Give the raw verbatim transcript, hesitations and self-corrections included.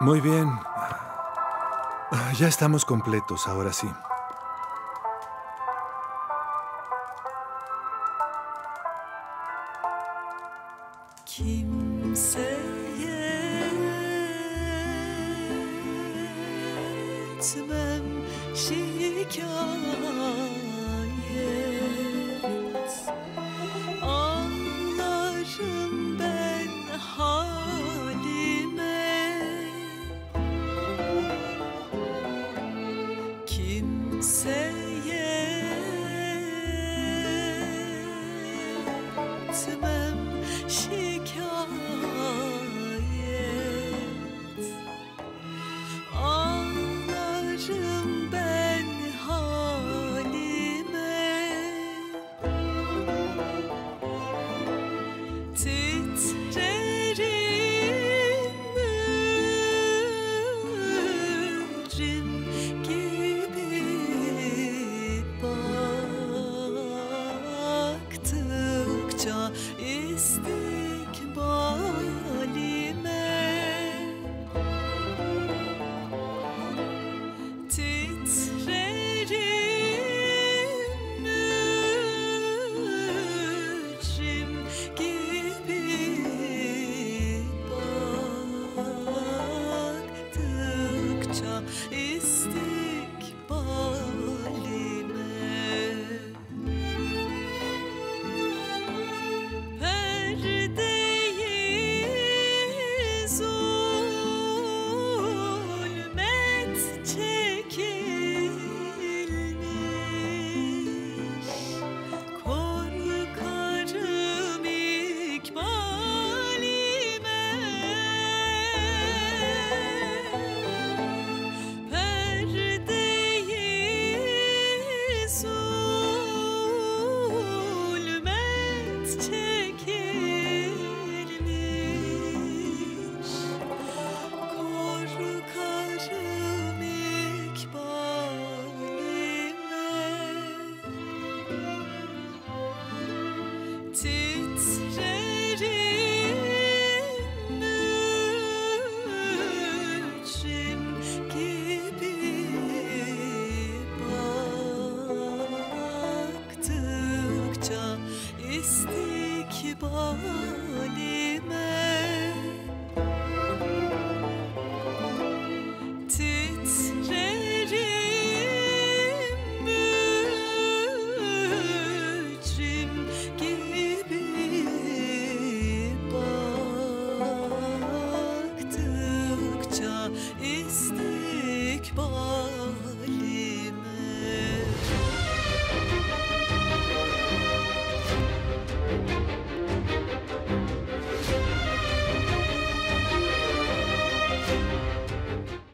Muy bien. Ya estamos completos, ahora sí. Kimseye etmem şikayet, anlarım ben halime. Kimseye etmem şikayet, ağlarım ben halime. Titrerim mührim gibi baktıkça isterim. Titrerim mührim gibi baktıkça istikbalime. Bye.